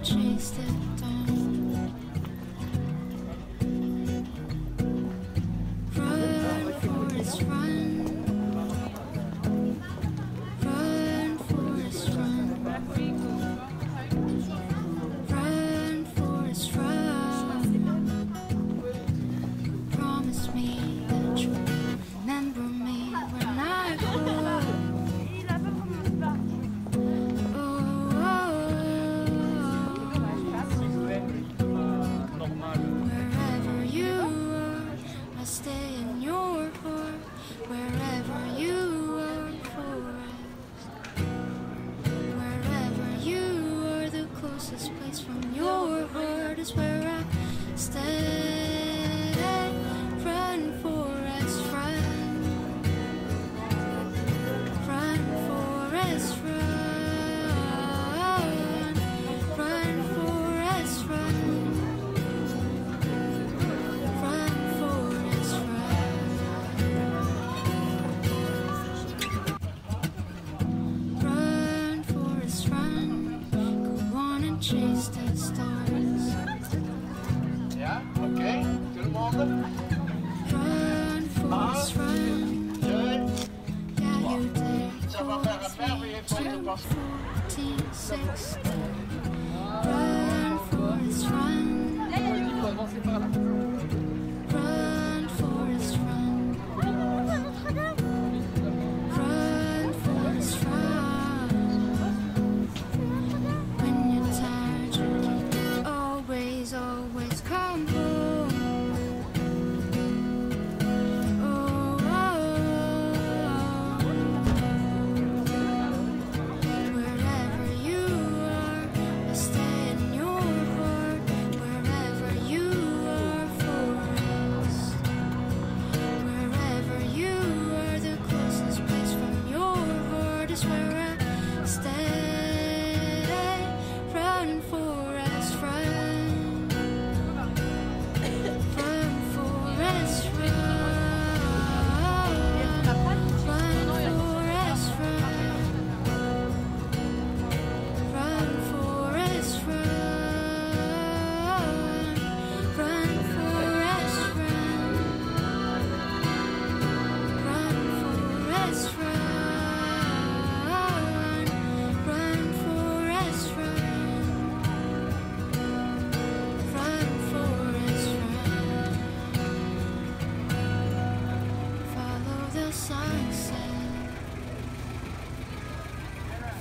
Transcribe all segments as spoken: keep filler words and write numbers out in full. Chase the dawn. Run, forest, run. Run, forest, run. Run, forest, run. Promise me that you'll remember me when I go. From your heart is where I stay. Run, forest, run. Run, forest, run. Run, forest, run. Run, forest, run. Run, forest, run. Chase the stars. Ja, oké. Okay. Tot de morgen. Run, forest, run. Yeah, you did. Ça va faire affaire, mais il faut être passé. fourteen, sixteen. Run, forest, run. Run, forest, run. Run, forest, run.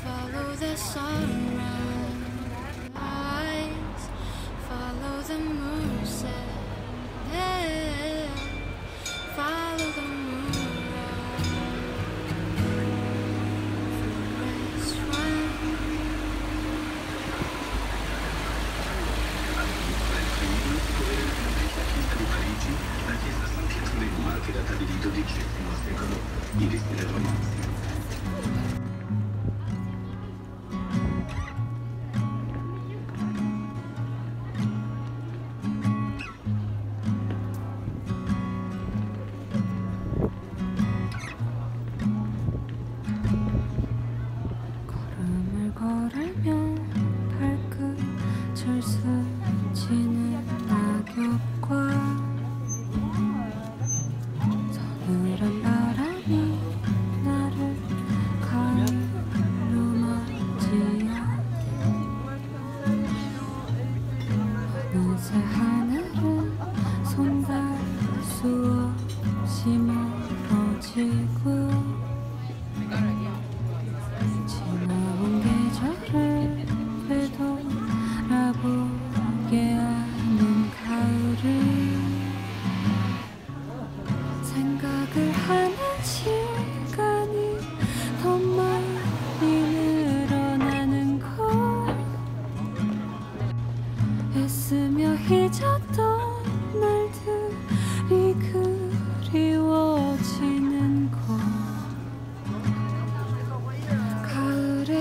Follow the sunrise, follow the moonset, yeah. Follow the moonrise, run. 스치는 낙엽과 서늘한 바람이 나를 가을로 맞이야. 어느새 하늘은 손닿을 수 없이 멀어지고 지나온 계절을 되돌아보고 깨어난 가을을 생각을 하는 시간이 더 많이 늘어나는 걸 애쓰며 잊었던 날들이 그리워지는 걸 가을에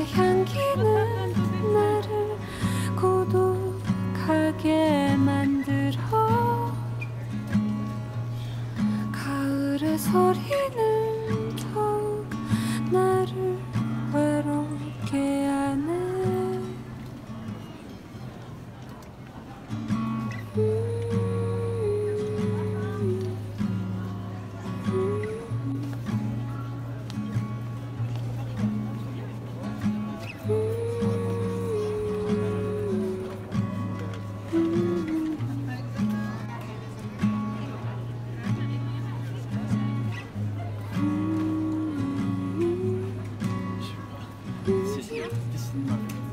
This is perfect.